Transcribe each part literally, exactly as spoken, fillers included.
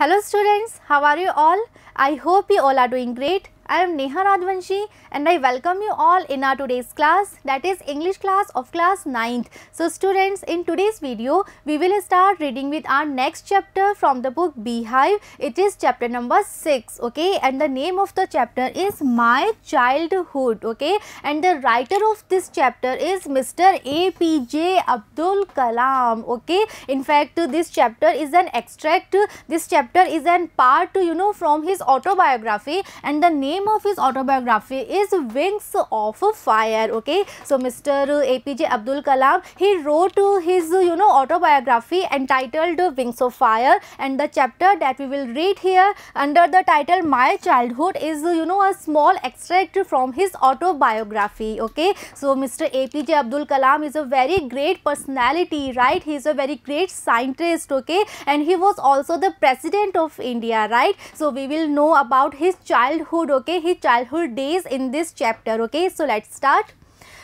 Hello students, how are you all? I hope you all are doing great. I am Neha Rajvanshi and I welcome you all in our today's class, that is English class of class ninth. So students, in today's video we will start reading with our next chapter from the book Beehive. It is chapter number six, okay, and the name of the chapter is My Childhood, okay, and the writer of this chapter is Mister A P J Abdul Kalam, okay. In fact, this chapter is an extract, this chapter is an part, you know, from his autobiography, and the name of his autobiography is Wings of Fire, okay. So Mister A P J Abdul Kalam, he wrote his, you know, autobiography entitled Wings of Fire, and the chapter that we will read here under the title My Childhood is, you know, a small extract from his autobiography, okay. So Mister A P J Abdul Kalam is a very great personality, right? He is a very great scientist, okay, and he was also the president of India, right? So we will know about his childhood, okay, his childhood days in this chapter, okay. So let's start.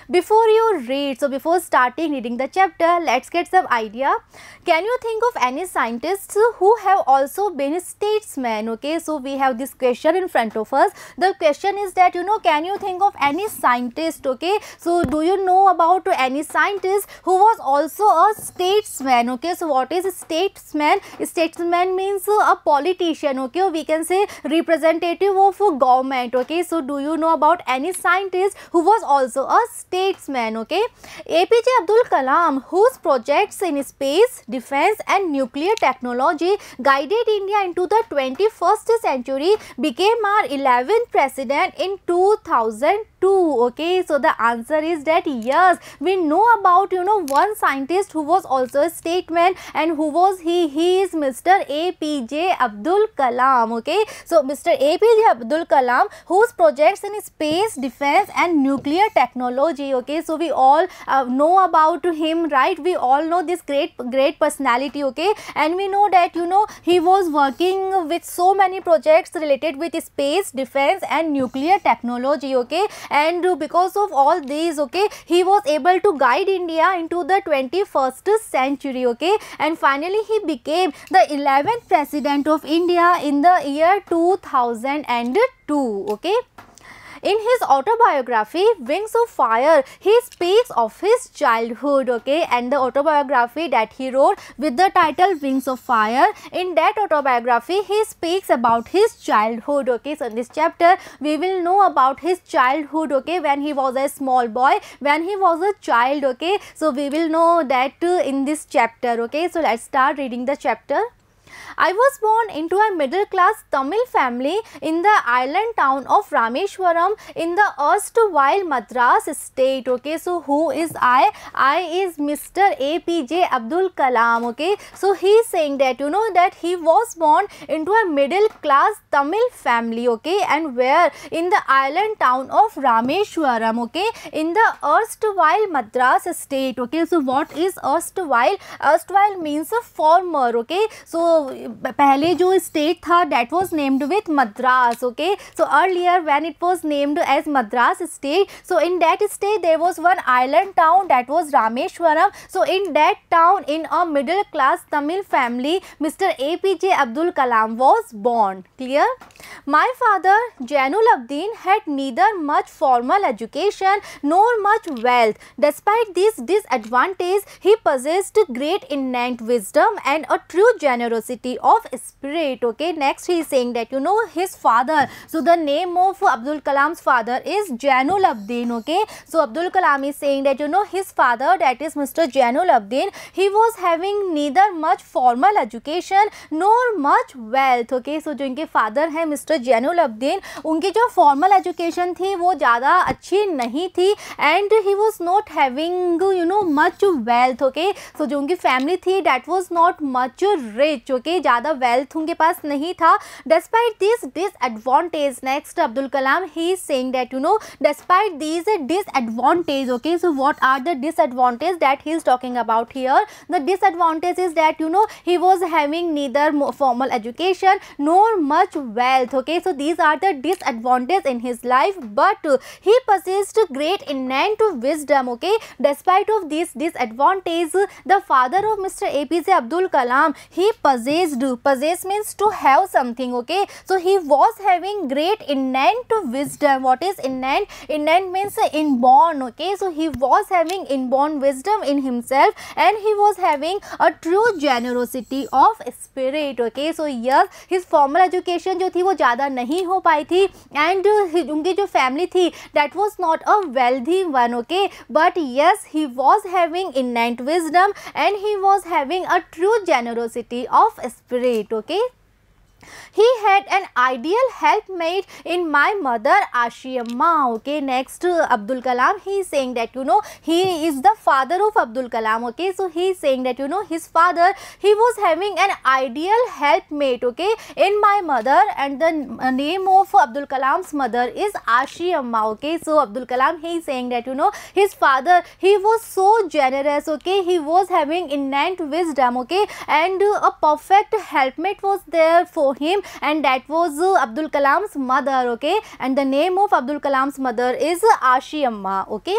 Before you read, so before starting reading the chapter, let's get some idea. Can you think of any scientists who have also been statesmen? Okay, so we have this question in front of us. The question is that, you know, can you think of any scientist? Okay, so do you know about any scientist who was also a statesman? Okay, so what is a statesman? A statesman means a politician, okay, or we can say representative of a government, okay. So do you know about any scientist who was also a statesman? statesman, okay. A P J Abdul Kalam, whose projects in space, defense and nuclear technology guided India into the twenty-first century, became our eleventh president in two thousand two, okay. So the answer is that yes, we know about, you know, one scientist who was also a statesman, and who was he? He is Mister A P J Abdul Kalam, okay. So Mister A P J Abdul Kalam, whose projects in space, defense and nuclear technology, okay. So we all uh, know about him, right? We all know this great great personality, okay, and we know that, you know, he was working with so many projects related with space, defense and nuclear technology, okay, and because of all these, okay, he was able to guide India into the twenty-first century, okay, and finally he became the eleventh president of India in the year two thousand two, okay. In his autobiography Wings of Fire, he speaks of his childhood, okay, and the autobiography that he wrote with the title Wings of Fire, in that autobiography he speaks about his childhood, okay. So in this chapter we will know about his childhood, okay, when he was a small boy, when he was a child, okay. So we will know that uh, in this chapter, okay. So let's start reading the chapter. I was born into a middle-class Tamil family in the island town of Rameshwaram in the erstwhile Madras state, okay. So who is I? I is Mister A P J Abdul Kalam, okay. So he is saying that, you know, that he was born into a middle-class Tamil family, okay, and where? In the island town of Rameshwaram, okay, in the erstwhile Madras state, okay. So what is erstwhile? Erstwhile means a former, okay. So पहले जो state था that was named with Madras, okay. So earlier when it was named as Madras state, so in that state there was one island town that was Rameshwaram. So in that town, in a middle class Tamil family, Mister A P J Abdul Kalam was born. Clear? My father Jainulabdeen had neither much formal education nor much wealth. Despite this disadvantage, he possessed great innate wisdom and a true generosity of spirit, okay. Next he is saying that, you know, his father, so the name of Abdul Kalam's father is Jainulabdeen, okay. So Abdul Kalam is saying that, you know, his father, that is Mister Jainulabdeen, he was having neither much formal education nor much wealth, okay. So जो इनके father हैं Mister Jainulabdeen, उनकी जो formal education थी वो ज़्यादा अच्छी नहीं थी, and he was not having, you know, much wealth, okay. So जो उनकी family थी that was not much rich, okay. के ज़्यादा वेल्थ उनके पास नहीं था. Despite this disadvantage, next Abdul Kalam he is saying that, you know, despite these disadvantage, okay. So what are the disadvantage that he is talking about here? The disadvantage is that, you know, he was having neither formal education nor much wealth, okay. So these are the disadvantages in his life, but he possessed great innate wisdom, okay. Despite of these disadvantages, the father of Mister A P J Abdul Kalam, he possessed possessed. Possessed means to have something, okay. So he was having great innate wisdom. What is innate? Innate means inborn, okay. So he was having inborn wisdom in himself and he was having a true generosity of spirit, okay. So yes, his formal education जो थी वो ज़्यादा नहीं हो पाई थी and उनकी जो family थी that was not a wealthy one, okay. But yes, he was having innate wisdom and he was having a true generosity of spirit, okay. He had an ideal helpmate in my mother Ashiamma, okay. Next, uh, Abdul Kalam, he is saying that you know he is the father of Abdul Kalam, okay. So he is saying that you know his father, he was having an ideal helpmate, okay, in my mother, and the uh, name of Abdul Kalam's mother is Ashiamma, okay. So Abdul Kalam, he is saying that you know his father, he was so generous, okay. He was having innate wisdom, okay, and uh, a perfect helpmate was there for him, and that was uh, Abdul Kalam's mother, okay, and the name of Abdul Kalam's mother is Ashiamma, okay.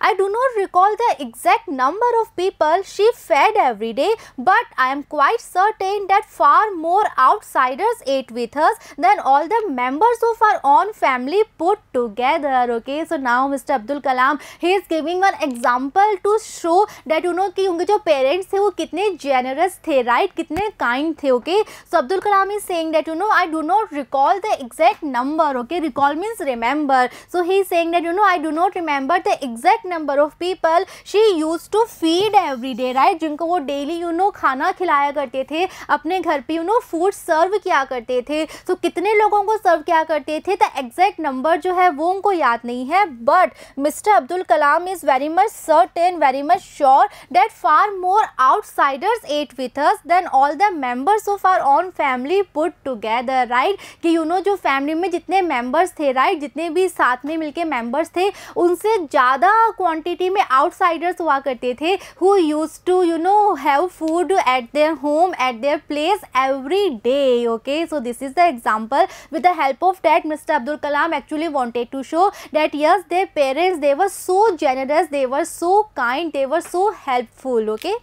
I do not recall the exact number of people she fed every day, but I am quite certain that far more outsiders ate with us than all the members of our own family put together, okay. So now Mister Abdul Kalam, he is giving one example to show that you know कि उनके जो parents थे वो कितने generous थे, right, कितने kind थे, okay. So Abdul Kalam is saying that you know I do not recall the exact number, okay. Recall means remember. So he is saying that you know I do not remember the exact number of people she used to feed every day, right. जिनको वो daily you know खाना खिलाया करते थे, अपने घर पे you know food serve किया करते थे, तो so, कितने लोगों को serve किया करते थे the exact number जो है वो उनको याद नहीं है. But Mister Abdul Kalam is very much certain, very much sure that far more outsiders ate with us than all the members of our own family put together, right. कि you know जो family में जितने members थे, right, जितने भी साथ में मिलके members थे उनसे ज़्यादा quantity में outsiders हुआ करते थे who used to you know have food at their home, at their place every day, okay. So this is the example. With the help of that, Mister Abdul Kalam actually wanted to show that yes, their parents, they were so generous, they were so kind, they were so helpful, okay.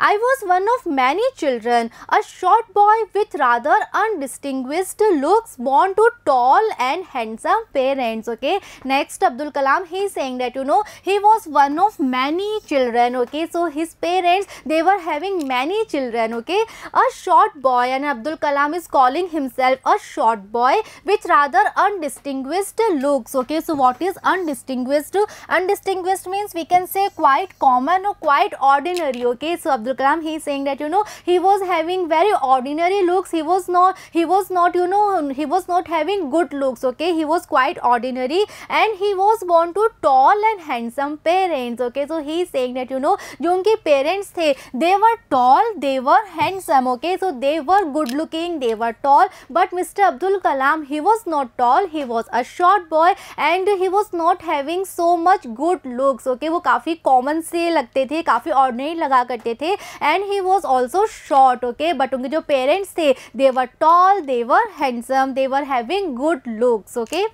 I was one of many children, a short boy with rather undistinguished looks, born to tall and handsome parents, okay. Next, Abdul Kalam, he is saying that you know he was one of many children, okay. So his parents, they were having many children, okay. A short boy, and Abdul Kalam is calling himself a short boy with rather undistinguished looks, okay. So what is undistinguished? Undistinguished means we can say quite common or quite ordinary, okay. So Abdul Kalam, he is saying that you know he was having very ordinary looks. He was not, he was not, you know, he was not having good looks. Okay, he was quite ordinary, and he was born to tall and handsome parents. Okay, so he is saying that you know, जो उनके parents थे, they were tall, they were handsome. Okay, so they were good looking, they were tall. But Mister Abdul Kalam, he was not tall. He was a short boy, and he was not having so much good looks. Okay, वो काफी common से लगते थे, काफी ordinary लगा करते थे. And he was also short, okay. But उनके जो parents थे, they were tall, they were handsome, they were having good looks, okay.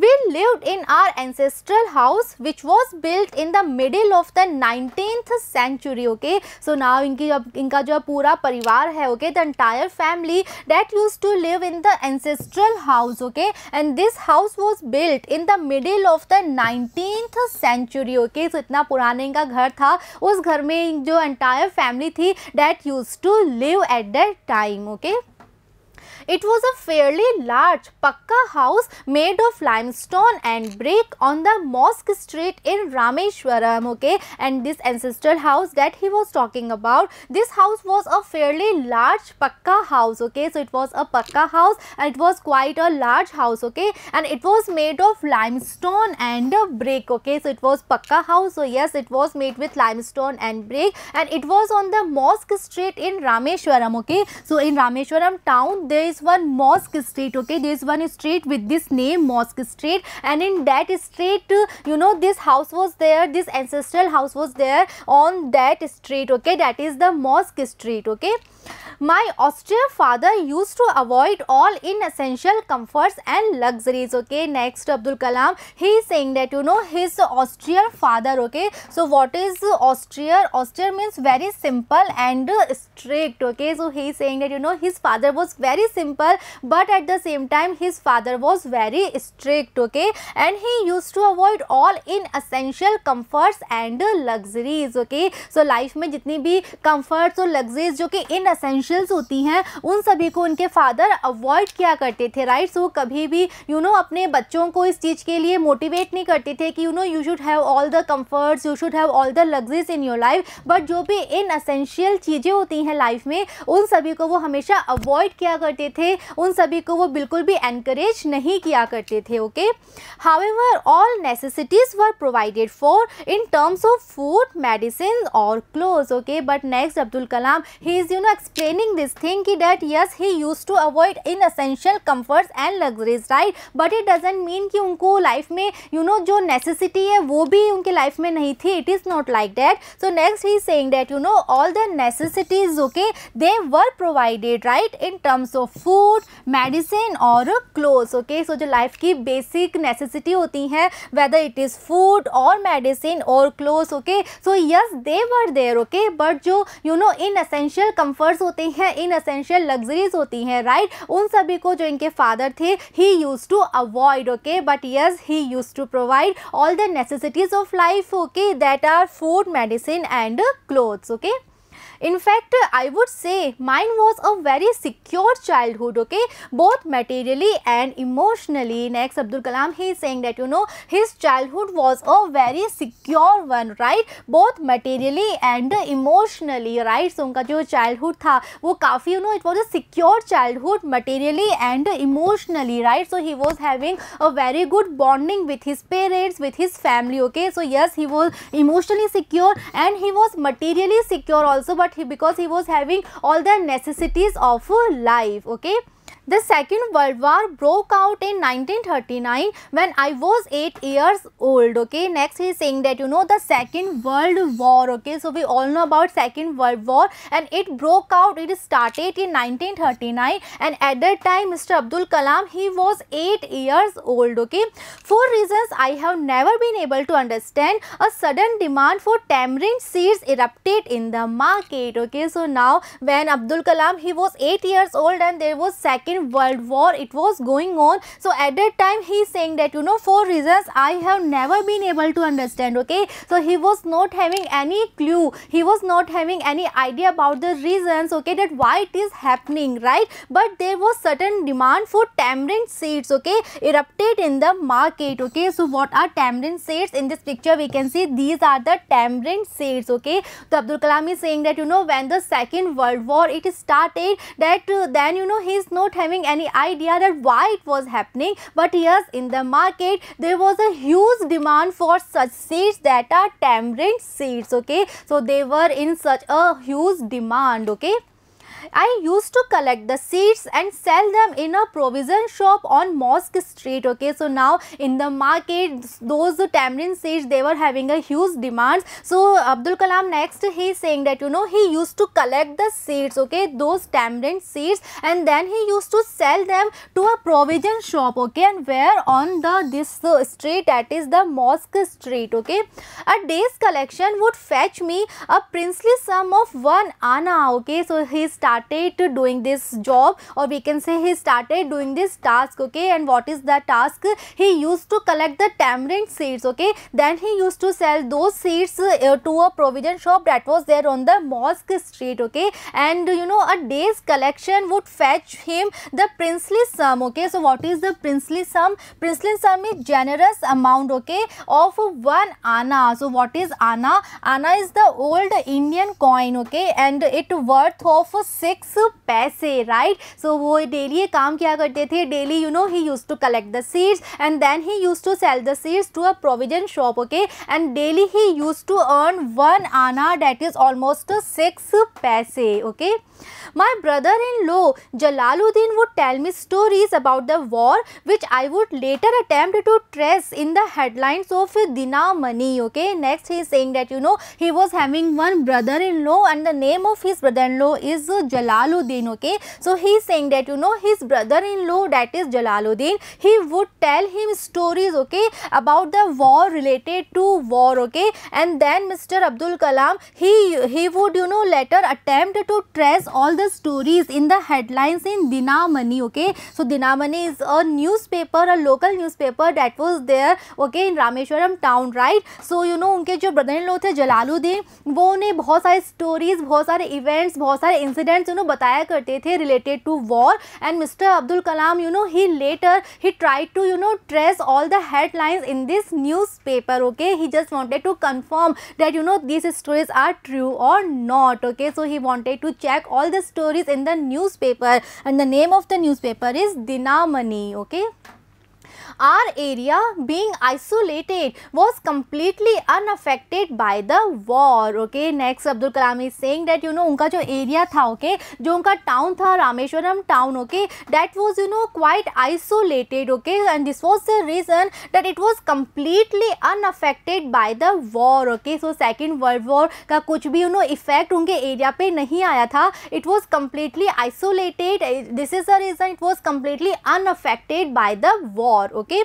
We lived in our ancestral house, which was built in the middle of the nineteenth century, okay. So now इनकी जब इनका जो पूरा परिवार है, okay, the entire family that used to live in the ancestral house, okay. And this house was built in the middle of the nineteenth century, okay. So इतना पुराना इनका घर था, उस घर में जो entire family थी that used to live at that time, okay. It was a fairly large pakka house made of limestone and brick on the mosque street in Rameshwaram, okay. And this ancestral house that he was talking about, this house was a fairly large pakka house, okay. So it was a pakka house and it was quite a large house, okay. And it was made of limestone and brick, okay. So it was pakka house, so yes, it was made with limestone and brick, and it was on the mosque street in Rameshwaram, okay. So in Rameshwaram town there is is one mosque street. Okay, there is one street with this name, Mosque Street, and in that street, you know, this house was there, this ancestral house was there on that street. Okay, that is the Mosque Street. Okay, my austere father used to avoid all inessential comforts and luxuries. Okay, next Abdul Kalam, he is saying that you know his austere father. Okay, so what is austere? Austere means very simple and strict. Okay, so he is saying that you know his father was very simple, but at the same time his father was very strict. Okay, and he used to avoid all inessential comforts and luxuries. Okay, so life में जितनी भी comforts और luxuries जो कि inessentials होती हैं उन सभी को उनके father avoid किया करते थे, right? So कभी भी you know अपने बच्चों को इस चीज़ के लिए motivate नहीं करते थे कि you know you should have all the comforts, you should have all the luxuries in your life, but जो भी inessential चीज़ें होती हैं लाइफ में उन सभी को वो हमेशा अवॉइड किया करते थे, उन सभी को वो बिल्कुल भी एनकरेज नहीं किया करते थे. Okay, however all necessities were provided for in terms of food, medicine और clothes. Okay, but next Abdul Kalam he is you know explaining this thing कि that yes he use to avoid inessential comforts and luxuries, right? But it doesn't mean कि उनको life में you you know know, जो necessity है वो भी उनके life में नहीं थी. It is not like that. So next he is saying that you know all the necessities okay they were provided, right, in terms of food, medicine और clothes. Okay, so जो life की basic necessity होती हैं whether it is food और medicine और clothes. Okay, so yes they were there. Okay, but जो you know inessential comforts होते हैं, इन असेंशियल लग्जरीज होती हैं, राइट, उन सभी को जो इनके फादर थे he use to avoid. Okay, but yes he use to provide all the necessities of life. Okay, that are food, medicine and clothes. Okay, In fact, I would say mine was a very secure childhood. Okay, both materially and emotionally. Next, Abdul Kalam he is saying that you know his childhood was a very secure one, right? Both materially and emotionally, right? So उनका जो childhood था वो काफी you know it was a secure childhood materially and emotionally, right? So he was having a very good bonding with his parents, with his family. Okay, so yes, he was emotionally secure and he was materially secure also, but he, because he was having all the necessities of life. Okay, the Second World War broke out in nineteen thirty-nine when I was eight years old. Okay, next he is saying that you know the Second World War. Okay, so we all know about Second World War and it broke out. It started in nineteen thirty-nine and at that time Mister Abdul Kalam he was eight years old. Okay, for reasons I have never been able to understand, a sudden demand for tamarind seeds erupted in the market. Okay, so now when Abdul Kalam he was eight years old and there was second World War it was going on, so at that time he is saying that you know for reasons I have never been able to understand. Okay, so he was not having any clue, he was not having any idea about the reasons, okay, that why it is happening, right? But there was certain demand for tamarind seeds, okay, erupted in the market. Okay, so what are tamarind seeds? In this picture we can see these are the tamarind seeds. Okay, so Abdul Kalam is saying that you know when the Second World War it started, that uh, then you know he is not having any idea that why it was happening, but yes, in the market there was a huge demand for such seeds that are tamarind seeds. Okay, so they were in such a huge demand. Okay, I used to collect the seeds and sell them in a provision shop on Mosque Street. Okay, so now in the market those tamarind seeds they were having a huge demand. So Abdul Kalam next he is saying that you know he used to collect the seeds, okay, those tamarind seeds, and then he used to sell them to a provision shop. Okay, and where on the this uh, street, that is the Mosque Street. Okay, a day's collection would fetch me a princely sum of one anna. Okay, so he is started doing this job or we can say he started doing this task. Okay, and what is the task? He used to collect the tamarind seeds. Okay, then he used to sell those seeds uh, to a provision shop that was there on the Mosque Street. Okay, and you know a day's collection would fetch him the princely sum. Okay, so what is the princely sum? Princely sum is generous amount, okay, of one anna. So what is anna? Anna is the old Indian coin, okay, and it worth of six paise, right. So वो daily ये काम क्या करते थे, daily you know he use to collect the seeds and then he use to sell the seeds to a provision shop, okay. And daily he use to earn one anna that is almost six paise, okay. My brother in law Jalaluddin would tell me stories about the war which I would later attempt to trace in the headlines of Dinamani, okay. Next he is saying that you know he was having one brother in law and the name of his brother in law is Jalaluddin, okay. So he is saying that you know he his brother-in-law, that is Jalaluddin, he would tell him stories, okay, about the war, related to war, okay. And then Mister Abdul Kalam, he he would you know later attempt to trace all the stories in the headlines in Dinamani, okay. So Dinamani is a newspaper, a local newspaper that was there, okay, in Rameshwaram town, right. So you know उनके जो brother-in-law थे Jalaluddin, वो उन्हें बहुत सारे stories, बहुत सारे events, बहुत सारे incidents you know बताया करते थे related to war. And Mister Abdul Kalam, you know, he later he tried to you know trace all the headlines in this newspaper. Okay, he just wanted to confirm that you know these stories are true or not. Okay, so he wanted to check all the stories in the newspaper, and the name of the newspaper is Dinamani. Okay. Our area, being isolated, was completely unaffected by the war. Okay, next Abdul Kalam is saying that you know उनका जो area था, okay, जो उनका town था Rameshwaram town, okay, that was you know quite isolated, okay, and this was the reason that it was completely unaffected by the war. Okay, so second world war का कुछ भी you know effect उनके area पे नहीं आया था. It was completely isolated. This is the reason it was completely unaffected by the war. Okay,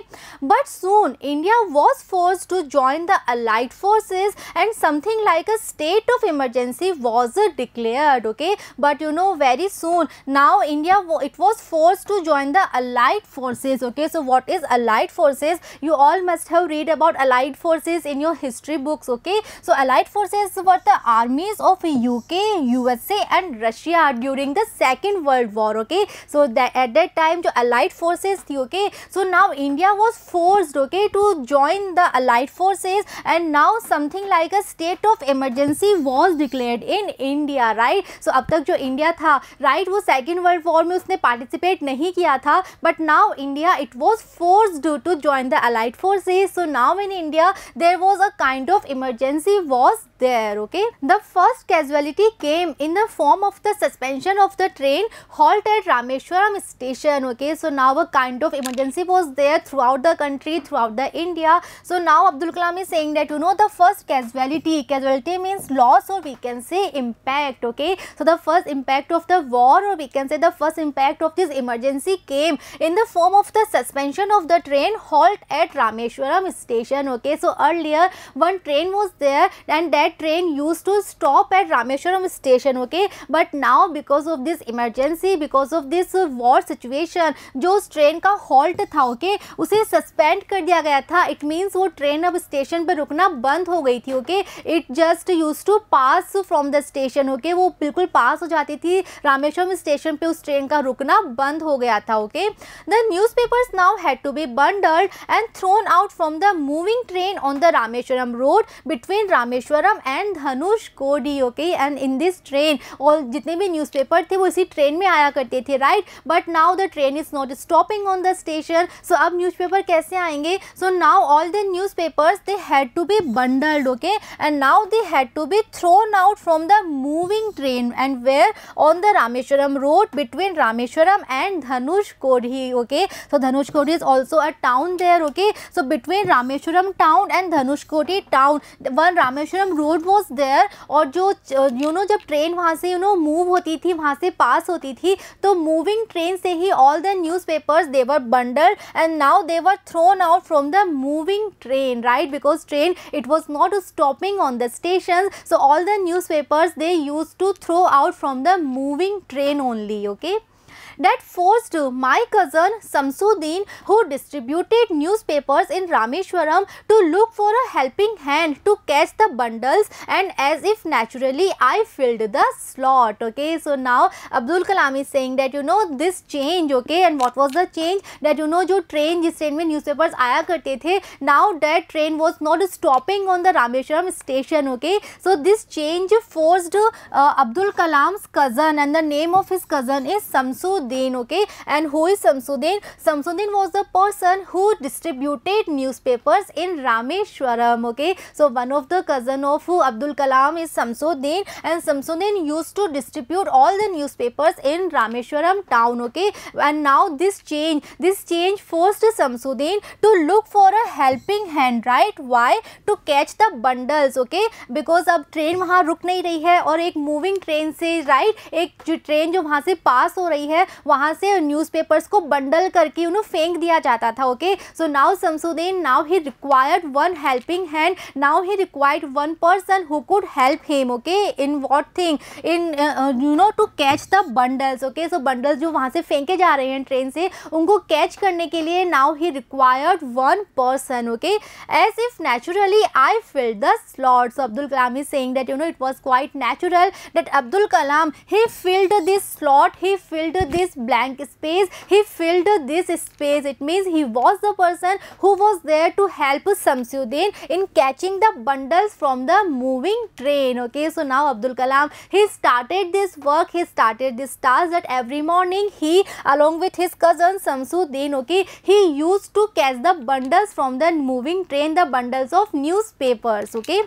but soon India was forced to join the allied forces and something like a state of emergency was declared, okay. But you know very soon now India it was forced to join the allied forces, okay. So what is allied forces? You all must have read about allied forces in your history books, okay. So allied forces were the armies of U K, U S A and Russia during the second world war, okay. So that at that time jo allied forces thi, okay, so now India was forced, okay, to join the allied forces and now something like a state of emergency was declared in India, right. So अब तक जो India था, right, वो second world war में उसने participate नहीं किया था, but now India it was forced to join the allied forces. So now in India there was a kind of emergency was there, okay. The first casualty came in the form of the suspension of the train halt at Rameshwaram station, okay. So now a kind of emergency was there throughout the country, throughout the India. So now Abdul Kalam is saying that you know the first casualty, casualty means loss or we can say impact, okay. So the first impact of the war or we can say the first impact of this emergency came in the form of the suspension of the train halt at Rameshwaram station, okay. So earlier one train was there and that train used to stop at Rameshwaram station, okay. But now because of this emergency, because of this war situation, जो उस train का halt था, okay, okay? उसे suspend कर दिया गया था. It means वो ट्रेन अब स्टेशन पर रुकना बंद हो गई थी, okay. It just use to pass from the station, okay. वो बिल्कुल पास हो जाती थी रामेश्वरम स्टेशन पे, उस ट्रेन का रुकना बंद हो गया था, okay. The newspapers now had to be bundled and thrown out from the moving train on the Rameswaram road between Rameswaram and Dhanushkodi, okay. And in this train और जितने भी न्यूज़पेपर थे वो इसी ट्रेन में आया करते थे, right. But now the train is not stopping on the station. So so, अब न्यूज़पेपर कैसे आएंगे? So now all the newspapers they had to be bundled, okay, and now they had to be thrown out from the moving train and where on the Rameswaram road between Rameswaram and Dhanushkodi, okay. So Dhanushkodi is also a town there, okay. So between Rameswaram town and Dhanushkodi town one Rameswaram road was there. और जो you you know know, जब train वहाँ से you know move होती थी, वहाँ से पास होती थी, तो मूविंग ट्रेन से ही all the newspapers they were bundled and now they were thrown out from the moving train, right, because train it was not stopping on the stations. So all the newspapers they used to throw out from the moving train only, okay. that forced my cousin Shamsuddin, who distributed newspapers in Rameshwaram, to look for a helping hand to catch the bundles, and as if naturally I filled the slot. Okay, so now Abdul Kalam is saying that you know this change, okay, and what was the change, that you know जो train जिस train में newspapers आया करते थे, now that train was not stopping on the Rameshwaram station. Okay, so this change forced uh, Abdul Kalam's cousin, and the name of his cousin is Shamsuddin. Okay, and who is Shamsuddin? Shamsuddin was the person who distributed newspapers in Rameshwaram. Okay, so one of the cousin of Abdul Kalam is Shamsuddin, and Shamsuddin used to distribute all the newspapers in Rameshwaram town. Okay, and now this change, this change forced Shamsuddin to look for a helping hand, right? Why? To catch the bundles. Okay, because अब train वहाँ रुक नहीं रही है और एक moving train से right right, एक ट्रेन जो वहाँ से पास हो रही है वहाँ से न्यूज़पेपर्स को बंडल करके उन्हें फेंक दिया जाता था. Okay, so now Shamsuddin, now he required one helping hand, now he required one person who could help him. Okay, in what thing, in you know to catch the bundles. Okay, so bundles जो वहाँ से फेंके जा रहे हैं train से, उनको catch करने के लिए now he required one person. Okay, as if naturally I filled the slots. Abdul Kalam is saying that you know it was quite natural that Abdul Kalam, he filled this slot, he filled this blank space, he filled this space. It means he was the person who was there to help Shamsuddin in catching the bundles from the moving train. Okay, so now Abdul Kalam, he started this work, he started this task that every morning he, along with his cousin Shamsuddin, okay, he used to catch the bundles from the moving train, the bundles of newspapers. Okay,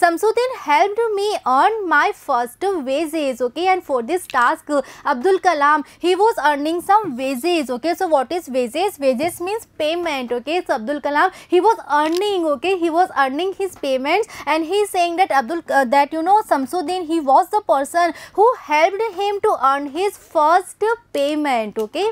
Shamsuddin helped me earn my first wages. Okay, and for this task Abdul Kalam, he was earning some wages. Okay, so what is wages? Wages means payment. Okay, so Abdul Kalam, he was earning, okay, he was earning his payments, and he is saying that Abdul uh, that you know Shamsuddin, he was the person who helped him to earn his first payment. Okay,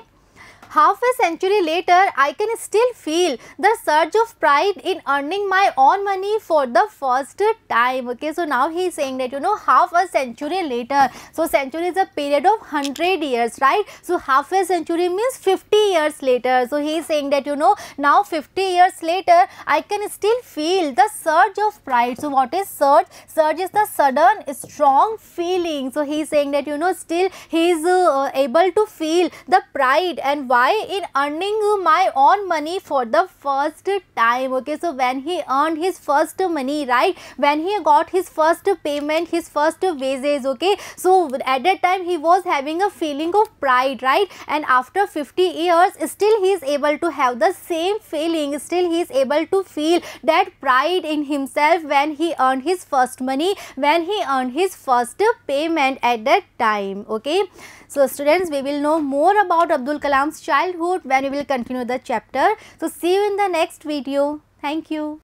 half a century later I can still feel the surge of pride in earning my own money for the first time. Okay, so now he is saying that you know half a century later, so century is a period of one hundred years, right? So half a century means fifty years later. So he is saying that you know now fifty years later I can still feel the surge of pride. So what is surge? Surge is the sudden strong feeling. So he is saying that you know still he is uh, able to feel the pride and why in earning my own money for the first time. Okay, so when he earned his first money, right, when he got his first payment, his first wages, okay, so at that time he was having a feeling of pride, right? And after fifty years still he is able to have the same feeling, still he is able to feel that pride in himself when he earned his first money, when he earned his first payment at that time. Okay, so students, we will know more about Abdul Kalam's childhood when we will continue the chapter. So see you in the next video. Thank you.